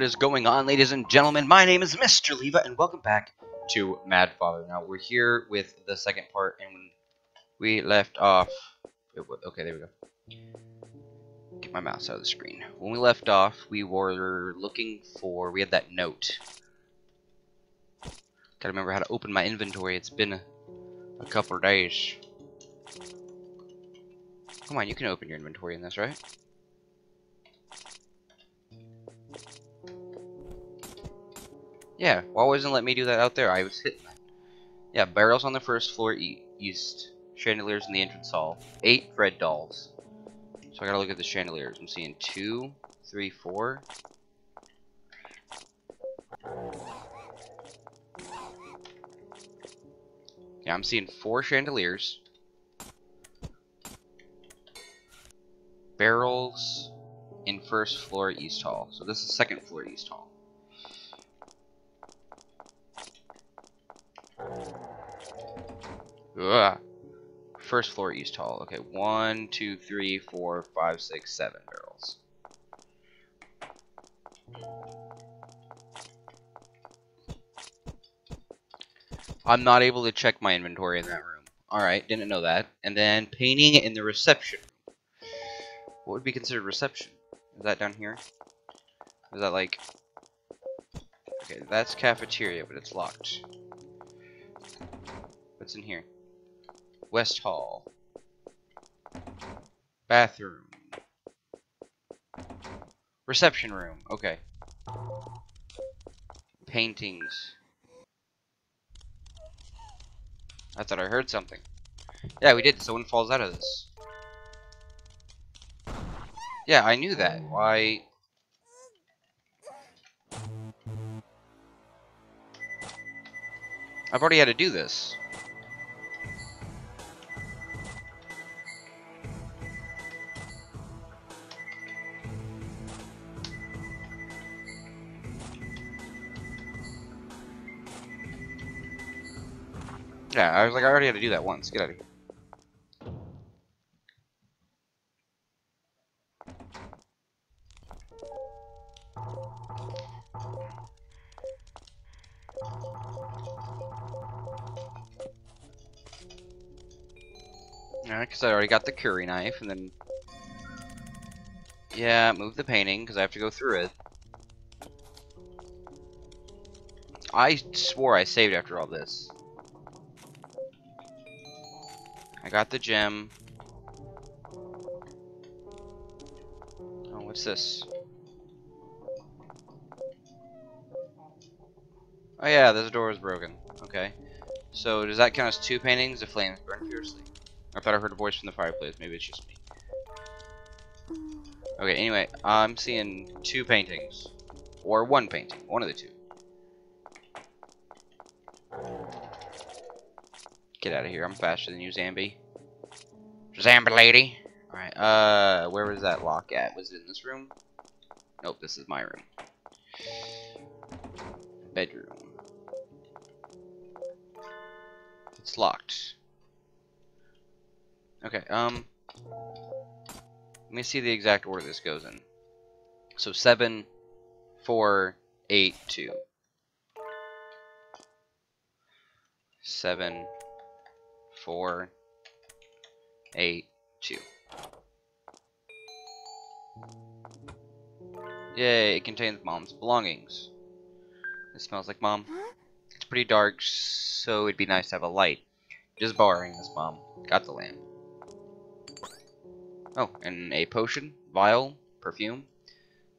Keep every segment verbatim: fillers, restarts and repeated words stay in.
What is going on, ladies and gentlemen? My name is Mister Leava, and welcome back to Mad Father. Now, we're here with the second part, and when we left off... Okay, there we go. Get my mouse out of the screen. When we left off, we were looking for... We had that note. Gotta remember how to open my inventory. It's been a, a couple of days. Come on, you can open your inventory in this, right? Yeah, why wasn't it let me do that out there? I was hitting that. Yeah, barrels on the first floor e east. Chandeliers in the entrance hall. Eight red dolls. So I gotta look at the chandeliers. I'm seeing two, three, four. Yeah, I'm seeing four chandeliers. Barrels in first floor east hall. So this is second floor east hall. Ugh. First floor east hall. Okay, one, two, three, four, five, six, seven barrels. I'm not able to check my inventory in that room. Alright, didn't know that. And then painting in the reception. What would be considered reception? Is that down here? Is that like... Okay, that's cafeteria, but it's locked. What's in here? West hall. Bathroom. Reception room. Okay. Paintings. I thought I heard something. Yeah, we did. Someone falls out of this. Yeah, I knew that. Why... I've already had to do this. Yeah, I was like, I already had to do that once. Get out of here. Alright, because I already got the Kukri knife, and then... Yeah, move the painting, because I have to go through it. I swore I saved after all this. I got the gem. Oh, what's this? Oh yeah, this door is broken. Okay. So does that count as two paintings? The flames burn fiercely. I thought I heard a voice from the fireplace. Maybe it's just me. Okay, anyway, I'm seeing two paintings. Or one painting. One of the two. Get out of here, I'm faster than you, Zambi. Zambi lady! Alright, uh, where was that lock at? Was it in this room? Nope, this is my room. Bedroom. It's locked. Okay, um... let me see the exact order this goes in. So, seven, four, eight, two. Seven... Four, eight, two. Yay, it contains Mom's belongings. It smells like Mom. It's pretty dark, so it'd be nice to have a light. Just borrowing this, Mom. Got the lamp. Oh, and a potion, vial, perfume.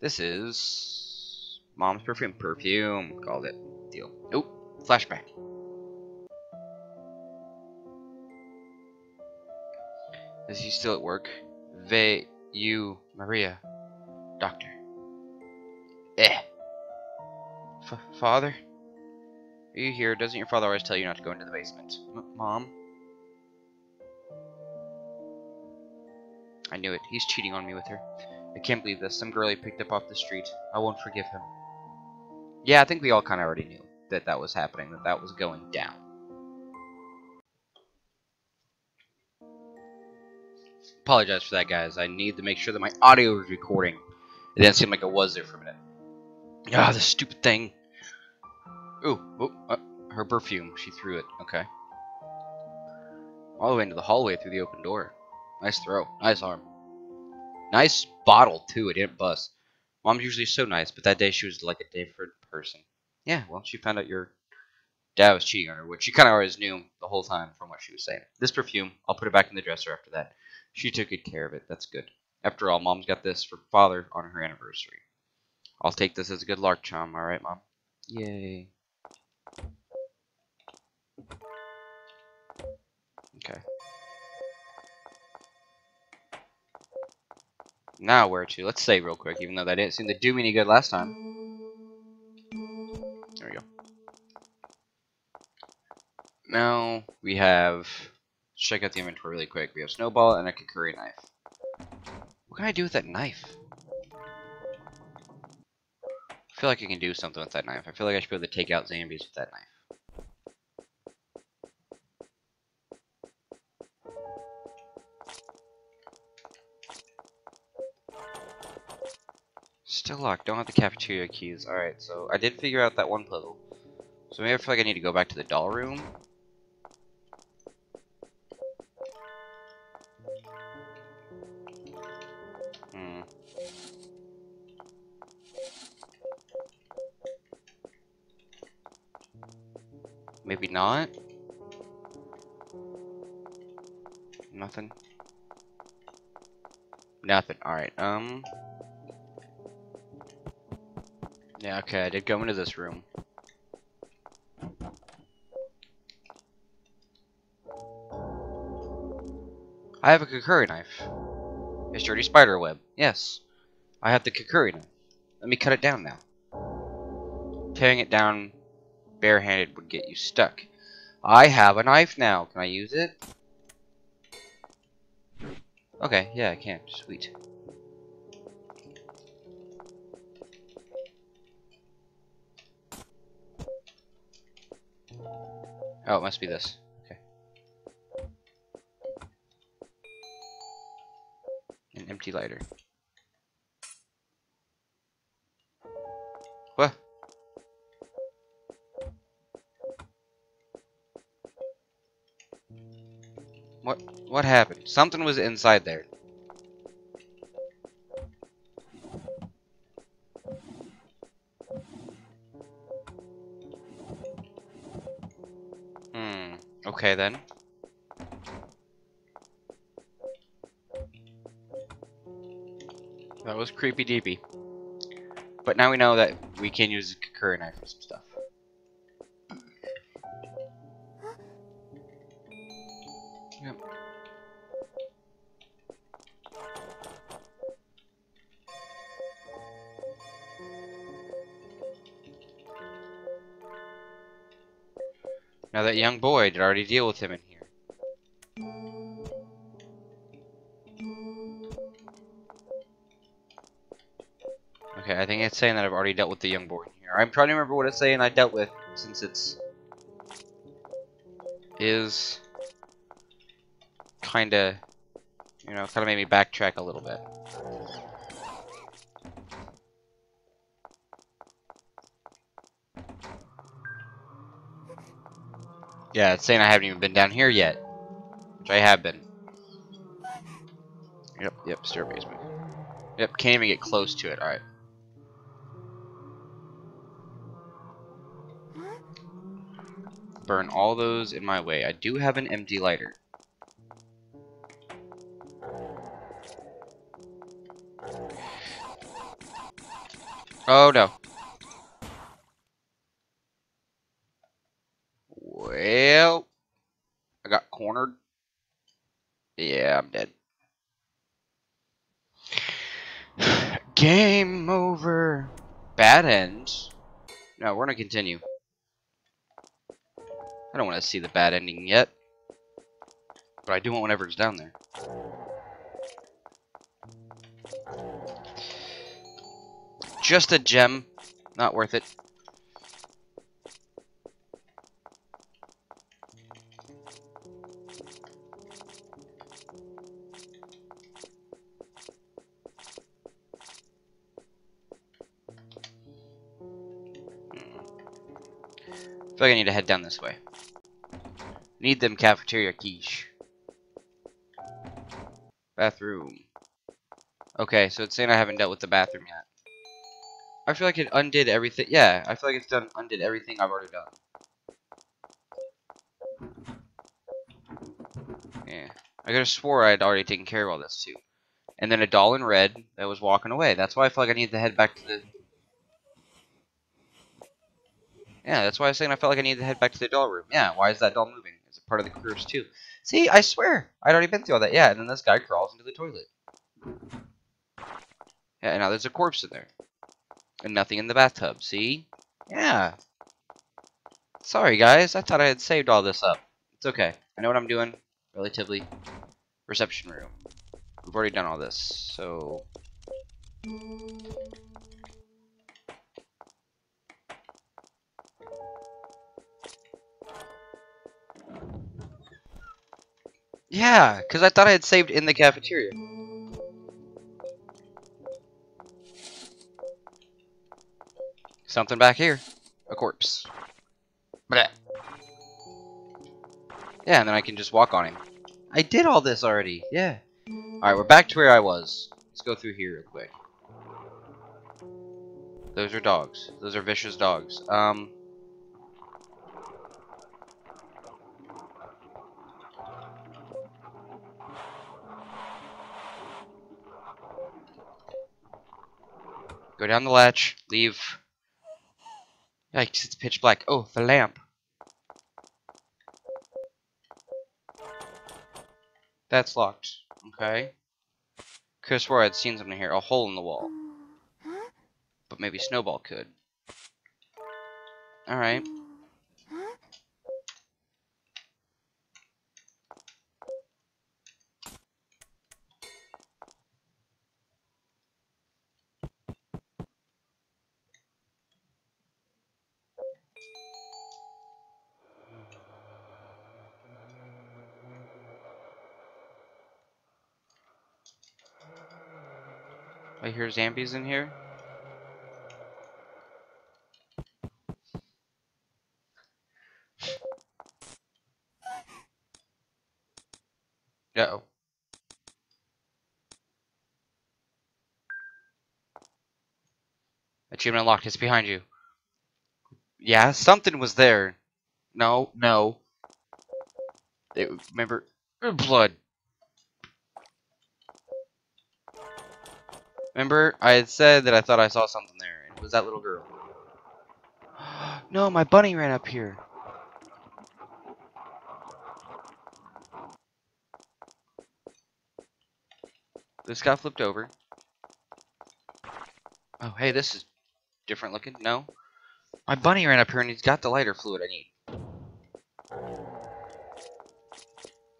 This is Mom's perfume. Perfume, called it. Deal. Nope, flashback. Is he still at work? Ve, you, Maria, doctor. Eh. F father? Are you here? Doesn't your father always tell you not to go into the basement? M Mom? I knew it. He's cheating on me with her. I can't believe this. Some girl he picked up off the street. I won't forgive him. Yeah, I think we all kind of already knew that that was happening, that that was going down. Apologize for that, guys. I need to make sure that my audio is recording. It didn't seem like it was there for a minute. Ah, this stupid thing. Ooh, oh, uh, her perfume. She threw it. Okay. All the way into the hallway through the open door. Nice throw. Nice arm. Nice bottle, too. It didn't bust. Mom's usually so nice, but that day she was like a different person. Yeah, well, she found out your dad was cheating on her, which she kind of always knew the whole time from what she was saying. This perfume, I'll put it back in the dresser after that. She took good care of it. That's good. After all, Mom's got this for Father on her anniversary. I'll take this as a good lark charm, alright, Mom? Yay. Okay. Now where to? Let's save real quick, even though that didn't seem to do me any good last time. There we go. Now we have... Let's check out the inventory really quick. We have Snowball and a Kukri knife. What can I do with that knife? I feel like I can do something with that knife. I feel like I should be able to take out zombies with that knife. Still locked. Don't have the cafeteria keys. Alright, so I did figure out that one puzzle. So maybe I feel like I need to go back to the doll room. Hmm. Maybe not? Nothing? Nothing. Alright, um... yeah, okay, I did go into this room. I have a Kukri knife. A sturdy spider web. Yes. I have the Kukri knife. Let me cut it down now. Tearing it down barehanded would get you stuck. I have a knife now. Can I use it? Okay, yeah, I can. Sweet. Oh, it must be this. Okay. An empty lighter. What? What? What happened? Something was inside there. Okay, then. That was creepy deepy. But now we know that we can use the Kukri knife for some stuff. Yep. Now that young boy did already deal with him in here. Okay, I think it's saying that I've already dealt with the young boy in here. I'm trying to remember what it's saying I dealt with, since it's... is... kinda... you know, kinda made me backtrack a little bit. Yeah, it's saying I haven't even been down here yet. Which I have been. Yep, yep, stair basement. Yep, can't even get close to it, alright. Burn all those in my way. I do have an empty lighter. Oh no. Well, I got cornered. Yeah, I'm dead. Game over. Bad end. No, we're gonna continue. I don't want to see the bad ending yet, but I do want whatever's down there. Just a gem. Not worth it. feel like I need to head down this way. Need them cafeteria quiche. Bathroom. Okay, so it's saying I haven't dealt with the bathroom yet. I feel like it undid everything. Yeah, I feel like it's done undid everything I've already done. Yeah. I could have swore I had already taken care of all this too. And then a doll in red that was walking away. That's why I feel like I need to head back to the... Yeah, that's why I was saying I felt like I needed to head back to the doll room. Yeah, why is that doll moving? It's a part of the curse too. See, I swear! I'd already been through all that. Yeah, and then this guy crawls into the toilet. Yeah, and now there's a corpse in there. And nothing in the bathtub, see? Yeah. Sorry, guys. I thought I had saved all this up. It's okay. I know what I'm doing. Relatively. Reception room. We've already done all this, so... Yeah, because I thought I had saved in the cafeteria. Something back here. A corpse. Blech. Yeah, and then I can just walk on him. I did all this already. Yeah. Alright, we're back to where I was. Let's go through here real quick. Those are dogs. Those are vicious dogs. Um... Go down the latch. Leave. Yikes, it's pitch black. Oh, the lamp. That's locked. Okay. Could have swore I'd seen something here. A hole in the wall. But maybe Snowball could. Alright. I hear zombies in here. Uh-oh. Achievement unlocked. It's behind you. Yeah, something was there. No, no. It, remember, blood. Remember, I had said that I thought I saw something there, and it was that little girl. No, my bunny ran up here. This got flipped over. Oh, hey, this is different looking. No. My bunny ran up here, and he's got the lighter fluid I need.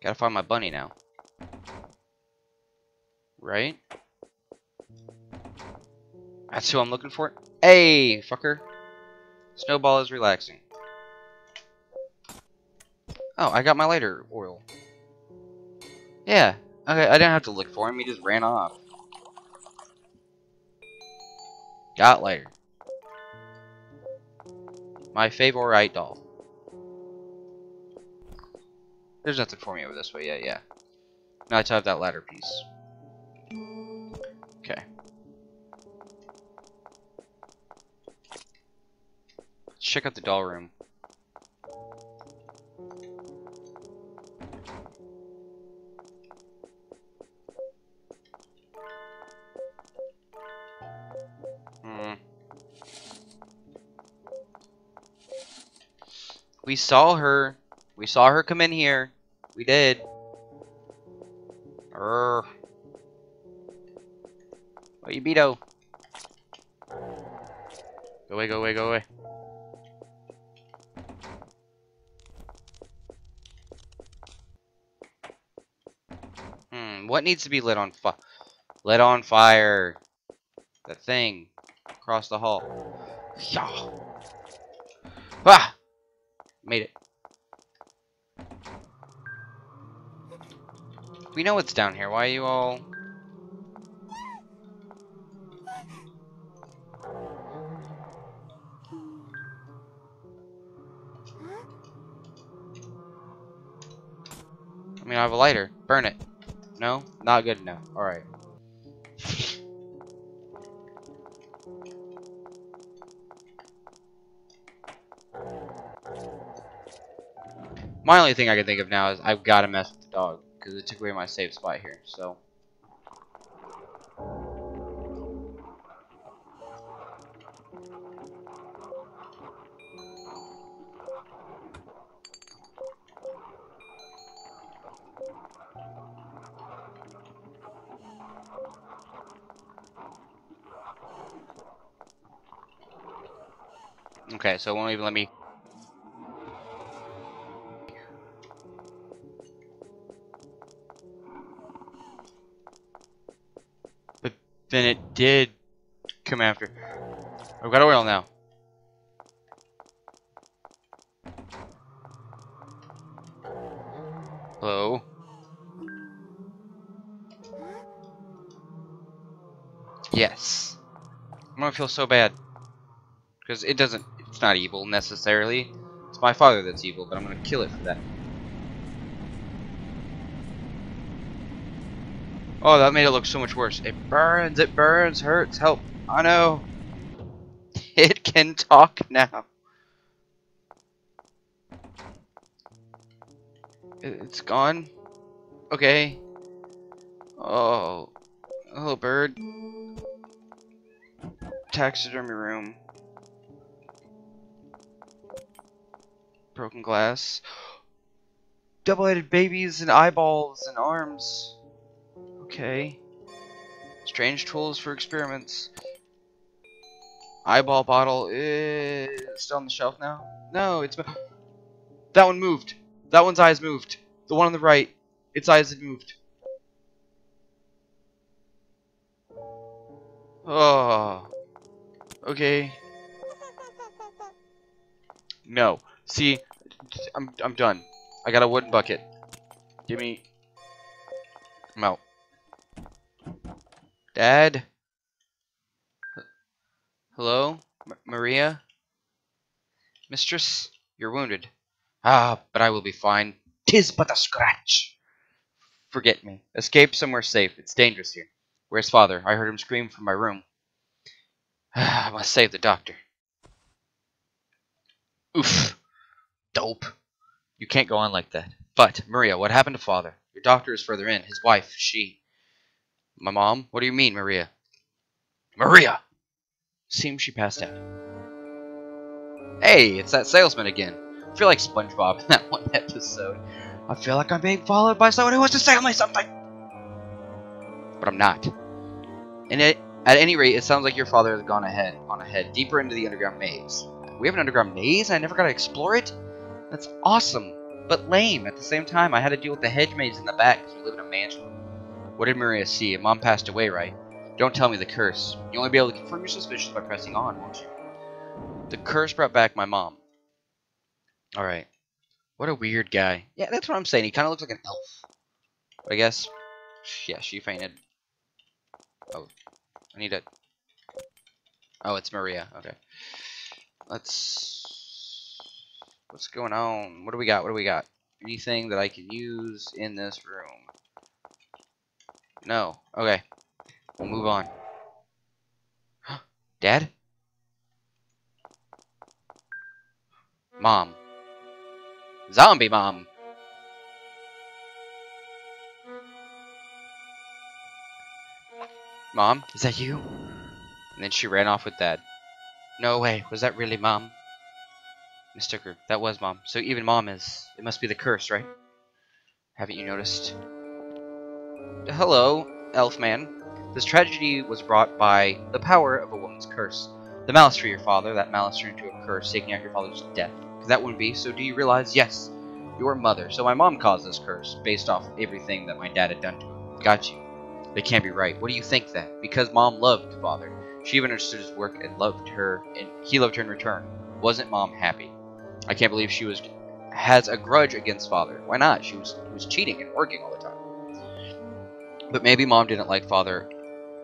Gotta find my bunny now. Right? That's who I'm looking for. Hey, fucker. Snowball is relaxing. Oh, I got my lighter oil. Yeah. Okay, I didn't have to look for him. He just ran off. Got lighter. My favorite doll. There's nothing for me over this way. Yeah, yeah. Now I have that ladder piece. Okay. Check out the doll room. Hmm. We saw her. We saw her come in here. We did. Err. Oh, you beato. Go away, go away, go away. What needs to be lit on fire? Lit on fire. That thing. Across the hall. Yeah. Ah! Made it. We know it's down here. Why are you all... I mean, I have a lighter. Burn it. No? Not good enough. Alright. My only thing I can think of now is I've got to mess with the dog, because it took away my safe spot here, so. Okay, so it won't even let me. But then it did come after. I've got oil now. Hello? Yes. I'm gonna feel so bad. Because it doesn't. It's not evil necessarily. It's my father that's evil, but I'm gonna kill it for that. Oh, that made it look so much worse. It burns, it burns, hurts, help. I know. It can talk now. It's gone. Okay. Oh. Hello, bird. Taxidermy room. Broken glass, double-headed babies and eyeballs and arms. Okay. Strange tools for experiments. Eyeball bottle is still on the shelf now. No, it's that one moved. That one's eyes moved. The one on the right, its eyes had moved. Oh. Okay. No. See. I'm I'm done. I got a wooden bucket. Give me. I'm out. Dad. Hello, M Maria. Mistress, you're wounded. Ah, but I will be fine. Tis but a scratch. Forget me. Escape somewhere safe. It's dangerous here. Where's Father? I heard him scream from my room. Ah, I must save the doctor. Oof. Dope. You can't go on like that. But, Maria, what happened to Father? Your doctor is further in. His wife, she... My mom? What do you mean, Maria? Maria! Seems she passed out. Hey, it's that salesman again. I feel like SpongeBob in that one episode. I feel like I'm being followed by someone who wants to sell me something! But I'm not. And it, at any rate, it sounds like your father has gone ahead, on ahead, deeper into the underground maze. We have an underground maze and I never got to explore it? That's awesome, but lame. At the same time, I had to deal with the hedge maze in the back because we live in a mansion. What did Maria see? Your mom passed away, right? Don't tell me the curse. You'll only be able to confirm your suspicions by pressing on, won't you? The curse brought back my mom. Alright. What a weird guy. Yeah, that's what I'm saying. He kind of looks like an elf. I guess. Yeah, she fainted. Oh. I need a... Oh, it's Maria. Okay. Let's... What's going on? What do we got? What do we got? Anything that I can use in this room? No. Okay. We'll move on. Dad? Mom. Zombie mom. Mom, is that you? And then she ran off with Dad. No way. Was that really Mom? Mister Group, that was Mom. So even Mom is. It must be the curse, right? Haven't you noticed? Hello, Elfman. This tragedy was brought by the power of a woman's curse. The malice for your father, that malice turned into a curse, taking out your father's death. That wouldn't be, so do you realize? Yes, your mother. So my mom caused this curse, based off everything that my dad had done to her. Got you. It can't be right. What do you think that? Because Mom loved Father. She even understood his work and loved her, and he loved her in return. Wasn't Mom happy? I can't believe she was has a grudge against Father. Why not? She was was cheating and working all the time. But maybe Mom didn't like Father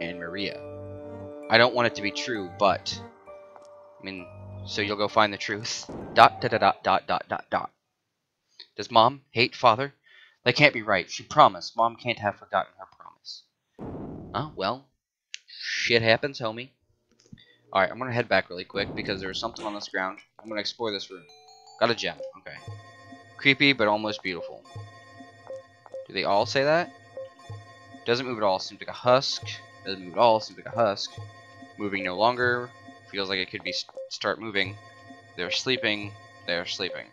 and Maria. I don't want it to be true, but I mean, so you'll go find the truth. Dot dot dot dot dot dot dot. Does Mom hate Father? That can't be right. She promised. Mom can't have forgotten her promise. Oh, well. Shit happens, homie. Alright, I'm gonna head back really quick because there's something on this ground. I'm gonna explore this room. Got a gem. Okay. Creepy, but almost beautiful. Do they all say that? Doesn't move at all. Seems like a husk. Doesn't move at all. Seems like a husk. Moving no longer. Feels like it could be st start moving. They're sleeping. They're sleeping.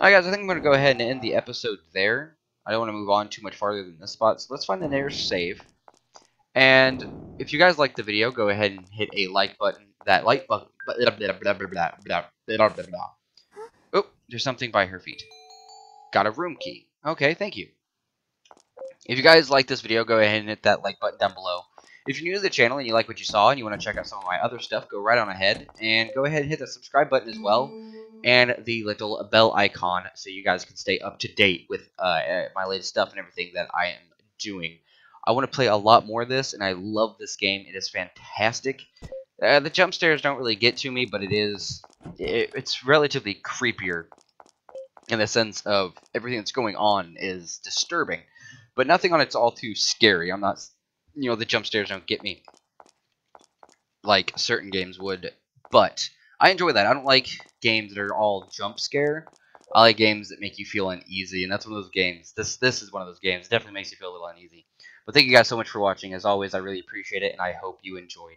Alright, guys. I think I'm gonna go ahead and end the episode there. I don't want to move on too much farther than this spot, so let's find the nearest save. And if you guys liked the video, go ahead and hit a like button. That like button. Oh, there's something by her feet. Got a room key. Okay, thank you. If you guys like this video, go ahead and hit that like button down below. If you're new to the channel and you like what you saw and you want to check out some of my other stuff, go right on ahead. And go ahead and hit that subscribe button as well. And the little bell icon so you guys can stay up to date with uh, my latest stuff and everything that I am doing. I want to play a lot more of this, and I love this game. It is fantastic. Uh, the jump scares don't really get to me, but it is... It, it's relatively creepier in the sense of everything that's going on is disturbing. But nothing on it's all too scary. I'm not... You know, the jump scares don't get me like certain games would, but I enjoy that. I don't like games that are all jump scare. I like games that make you feel uneasy, and that's one of those games. This this is one of those games. It definitely makes you feel a little uneasy. But thank you guys so much for watching. As always, I really appreciate it, and I hope you enjoyed.